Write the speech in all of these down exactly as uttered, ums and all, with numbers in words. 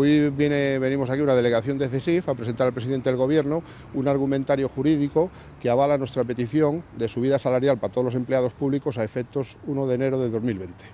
Hoy viene, venimos aquí una delegación de C S I F a presentar al presidente del Gobierno un argumentario jurídico que avala nuestra petición de subida salarial para todos los empleados públicos a efectos uno de enero de dos mil veinte.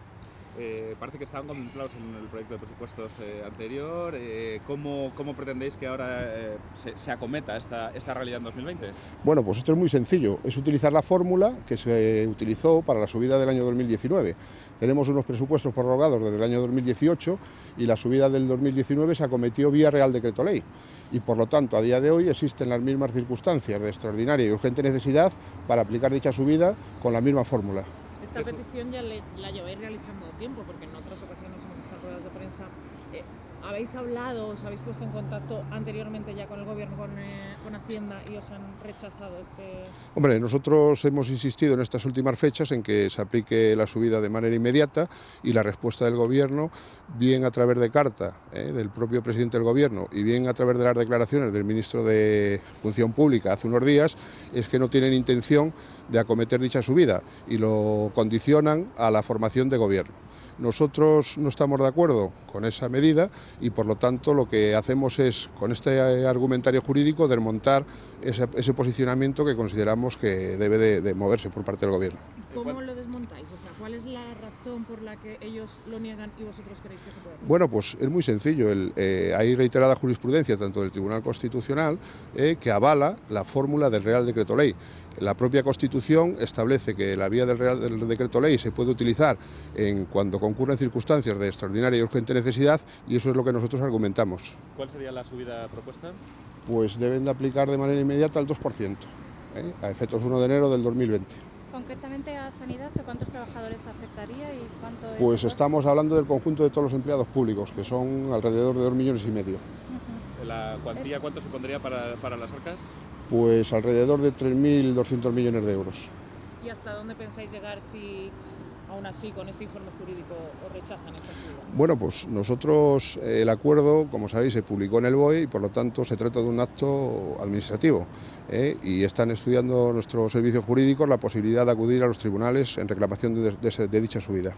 Eh, parece que estaban contemplados en el proyecto de presupuestos eh, anterior. Eh, ¿cómo, ¿Cómo pretendéis que ahora eh, se, se acometa esta, esta realidad en dos mil veinte? Bueno, pues esto es muy sencillo, es utilizar la fórmula que se utilizó para la subida del año dos mil diecinueve. Tenemos unos presupuestos prorrogados desde el año dos mil dieciocho y la subida del dos mil diecinueve se acometió vía Real Decreto Ley y por lo tanto a día de hoy existen las mismas circunstancias de extraordinaria y urgente necesidad para aplicar dicha subida con la misma fórmula. Esta petición ya le, la lleváis realizando tiempo, porque en otras ocasiones hemos hecho ruedas de prensa. Eh, ¿Habéis hablado, os habéis puesto en contacto anteriormente ya con el Gobierno, con, eh, con Hacienda, y os han rechazado este...? Hombre, nosotros hemos insistido en estas últimas fechas en que se aplique la subida de manera inmediata y la respuesta del Gobierno, bien a través de carta eh, del propio presidente del Gobierno y bien a través de las declaraciones del ministro de Función Pública hace unos días, es que no tienen intención de acometer dicha subida y lo condicionan a la formación de Gobierno. Nosotros no estamos de acuerdo con esa medida y por lo tanto lo que hacemos es, con este argumentario jurídico, desmontar ese, ese posicionamiento que consideramos que debe de, de moverse por parte del Gobierno. ¿Cómo lo desmontáis? O sea, ¿cuál es la razón por la que ellos lo niegan y vosotros creéis que se puede hacer? Bueno, pues es muy sencillo. El, eh, hay reiterada jurisprudencia, tanto del Tribunal Constitucional, eh, que avala la fórmula del Real Decreto Ley. La propia Constitución establece que la vía del Real del Decreto Ley se puede utilizar en cuando concurren circunstancias de extraordinaria y urgente necesidad, y eso es lo que nosotros argumentamos. ¿Cuál sería la subida propuesta? Pues deben de aplicar de manera inmediata el dos por ciento, ¿eh? a efectos uno de enero del dos mil veinte. Concretamente a sanidad, ¿de cuántos trabajadores afectaría y cuánto es? Pues estamos hablando del conjunto de todos los empleados públicos, que son alrededor de dos millones y medio. Uh-huh. ¿La cuantía cuánto supondría para, para las arcas? Pues alrededor de tres mil doscientos millones de euros. ¿Y hasta dónde pensáis llegar si, aún así, con este informe jurídico os rechazan esta subida? Bueno, pues nosotros eh, el acuerdo, como sabéis, se publicó en el B O E y por lo tanto se trata de un acto administrativo. ¿eh? Y están estudiando nuestros servicios jurídicos la posibilidad de acudir a los tribunales en reclamación de, de, de dicha subida.